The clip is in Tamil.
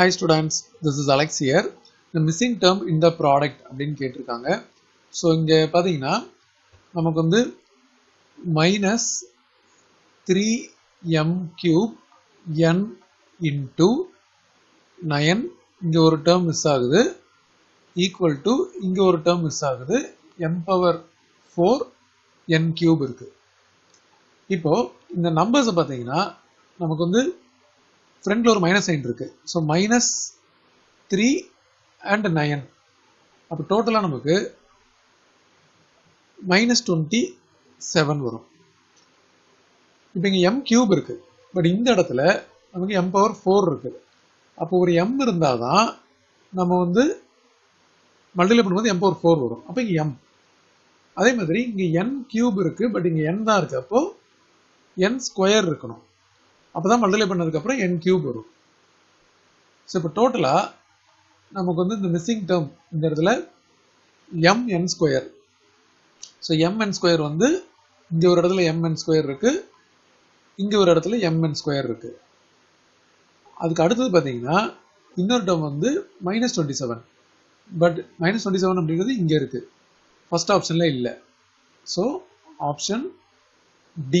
Hi students, this is Alex here. The missing term in the product அப்படினு கேட்டிருக்காங்க. So இங்க பாத்தீங்கன்னா நமக்கு வந்து -3m³ n × 9 இங்க ஒரு term மிஸ் ஆகுது equal to இங்க ஒரு term மிஸ் ஆகுது m⁴ n³ இருக்கு. இப்போ இந்த நம்பர்ஸ் பாத்தீங்கன்னா நமக்கு வந்து front ல ஒரு minus sign இருக்கு. So -3 and 9. அப்ப டோட்டலா நமக்கு -27 வரும். இப்போ இங்க m³ இருக்கு. பட் இந்த இடத்துல நமக்கு m⁴ இருக்கு. அப்ப ஒரு m இருந்தாதான் நம்ம வந்து மல்டிப்ளை பண்ணும்போது m⁴ வரும். அப்ப இங்க m. அதே மாதிரி இங்க n³ இருக்கு. பட் இங்க n தான் இருக்கு. அப்போ n² இருக்கணும். அப்பதான் மல்டிப்ளை பண்ணதுக்கு அப்புறம் n³ வரும். சோ இப்போ டோட்டலா நமக்கு வந்து இந்த மிசிங் டேர்ம் இந்த இடத்துல mn². சோ mn² வந்து இங்க ஒரு இடத்துல mn² இருக்கு. இங்க ஒரு இடத்துல mn² இருக்கு. அதுக்கு அடுத்து பாத்தீங்கன்னா இன்னொரு டேர்ம் வந்து -27. பட் -27 அப்படிங்கிறது இங்க இருக்கு. ஃபர்ஸ்ட் ஆப்ஷன்ல இல்ல. So option D.